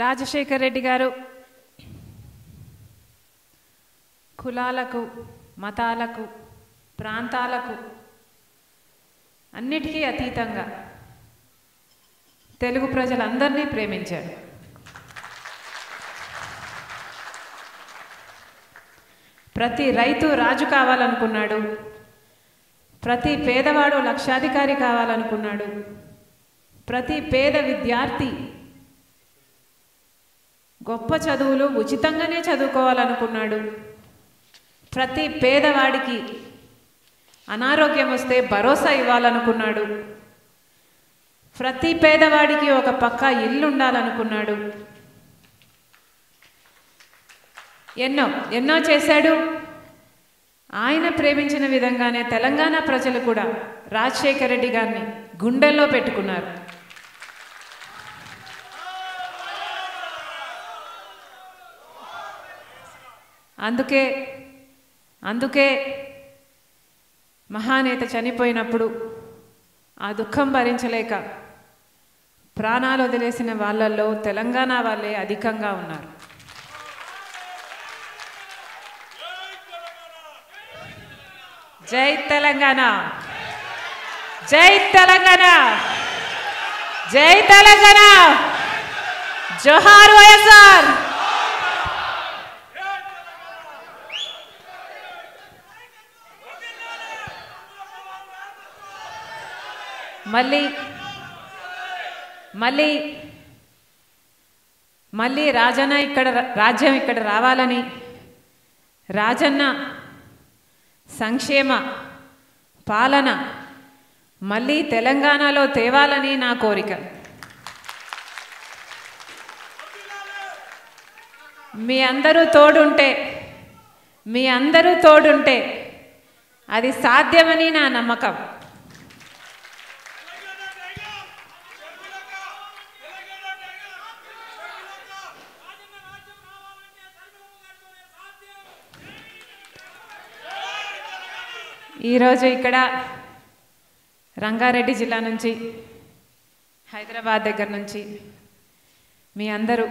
రాజశేఖర్ రెడ్డి గారు కులాలకు మతాలకు ప్రాంతాలకు అన్నిటికీ అతీతంగా తెలుగు ప్రజలందర్నీ ప్రేమించారు. ప్రతి రైతు రాజు కావాలనుకున్నాడు, ప్రతి పేదవాడు లక్షాధికారి కావాలనుకున్నాడు, ప్రతి పేద విద్యార్థి గొప్ప చదువులు ఉచితంగానే చదువుకోవాలనుకున్నాడు, ప్రతి పేదవాడికి అనారోగ్యం వస్తే భరోసా ఇవ్వాలనుకున్నాడు, ప్రతి పేదవాడికి ఒక పక్కా ఇల్లు ఉండాలనుకున్నాడు. ఎన్నో ఎన్నో చేశాడు. ఆయన ప్రేమించిన విధంగానే తెలంగాణ ప్రజలు కూడా రాజశేఖర్ రెడ్డి గారిని గుండెల్లో పెట్టుకున్నారు. అందుకే మహానేత చనిపోయినప్పుడు ఆ దుఃఖం భరించలేక ప్రాణాలు వదిలేసిన వాళ్ళల్లో తెలంగాణ వాళ్ళే అధికంగా ఉన్నారు. జై తెలంగాణ, జై తెలంగాణ, జై తెలంగాణ, జోహార్ వైఎస్ఆర్. మళ్ళీ మళ్ళీ మళ్ళీ రాజన్న ఇక్కడ రాజ్యం ఇక్కడ రావాలని, రాజన్న సంక్షేమ పాలన మళ్ళీ తెలంగాణలో తేవాలని నా కోరిక. మీ అందరూ తోడుంటే అది సాధ్యమని నా నమ్మకం. ఈరోజు ఇక్కడ రంగారెడ్డి జిల్లా నుంచి, హైదరాబాద్ దగ్గర నుంచి మీ అందరూ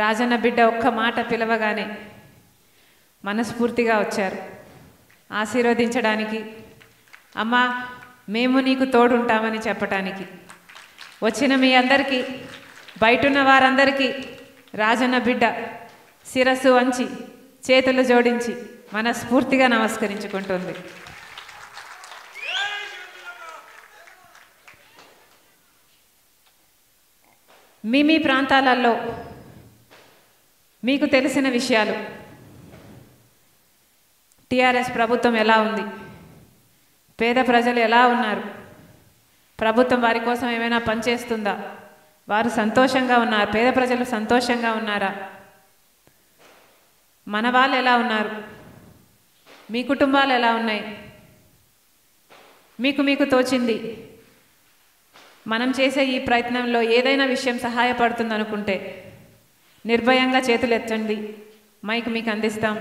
రాజన్న బిడ్డ ఒక్క మాట పిలవగానే మనస్ఫూర్తిగా వచ్చారు ఆశీర్వదించడానికి, అమ్మా మేము నీకు తోడుంటామని చెప్పటానికి. వచ్చిన మీ అందరికీ, బయటున్న వారందరికీ రాజన్న బిడ్డ శిరస్సు వంచి చేతులు జోడించి మనస్ఫూర్తిగా నమస్కరించుకుంటుంది. మీ ప్రాంతాలలో మీకు తెలిసిన విషయాలు, టీఆర్ఎస్ ప్రభుత్వం ఎలా ఉంది, పేద ప్రజలు ఎలా ఉన్నారు, ప్రభుత్వం వారి కోసం ఏమైనా పనిచేస్తుందా, వారు సంతోషంగా ఉన్నారు, పేద ప్రజలు సంతోషంగా ఉన్నారా, మన వాళ్ళు ఎలా ఉన్నారు, మీ కుటుంబాలు ఎలా ఉన్నాయి, మీకు తోచింది మనం చేసే ఈ ప్రయత్నంలో ఏదైనా విషయం సహాయపడుతుందనుకుంటే నిర్భయంగా చేతులెత్తండి, మైక్ మీకు అందిస్తాం.